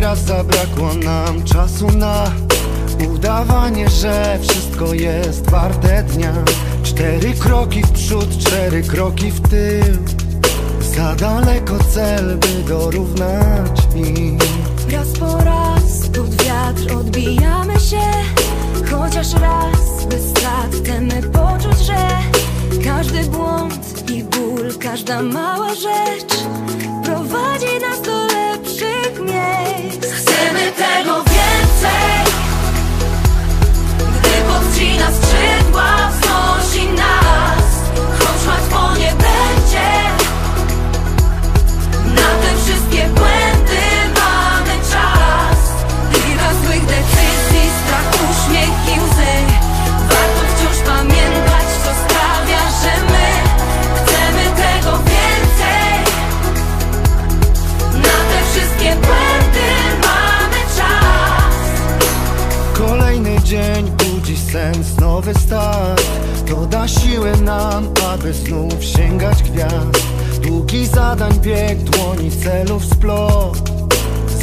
Teraz zabrakło nam czasu na udawanie, że wszystko jest warte dnia. 4 kroki w przód, 4 kroki w tył. Za daleko cel, by dorównać im. Raz po raz pod wiatr odbijamy się, chociaż raz bez strat chcemy poczuć, że każdy błąd i ból, każda mała rzecz prowadzi nas do lepszych miejsc. Chcemy tego więcej, gdy podcina skrzydła, wznosi nas, choć łatwo nie będzie. Na te wszystkie błędy mamy czas i dla złych decyzji, strach, uśmiech i łzy. Warto wciąż pamiętać, co sprawia, że my chcemy tego więcej. Na te wszystkie błędy mamy czas. Kolejny dzień budzi sens, nowy start. To da siłę nam, aby znów sięgać gwiazd. Długi zadań bieg, dłoni celów splot.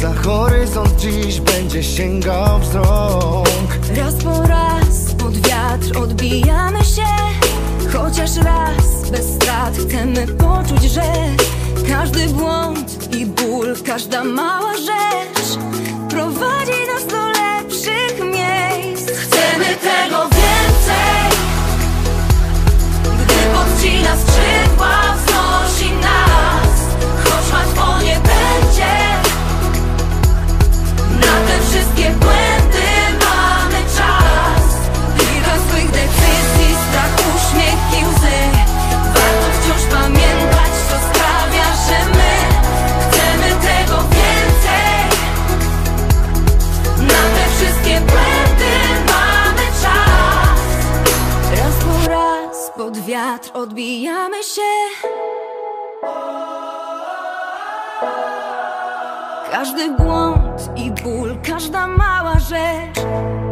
Za horyzont dziś będzie sięgał wzrok. Raz po raz pod wiatr odbijamy się, chociaż raz bez strat chcemy poczuć, że każdy błąd i ból, każda mała rzecz prowadzi nas do lepszych miejsc. Chcemy tego więcej, gdy podcina skrzydła, wznosi nas, choć łatwo nie będzie. Na te wszystkie błędy mamy czas i dla złych decyzji, strach, uśmiech i łzy. Warto wciąż pamiętać, co sprawia, że my chcemy tego więcej. Na te wszystkie błędy mamy czas. Raz po raz pod wiatr odbijamy się, każdy błąd i ból, każda mała rzecz.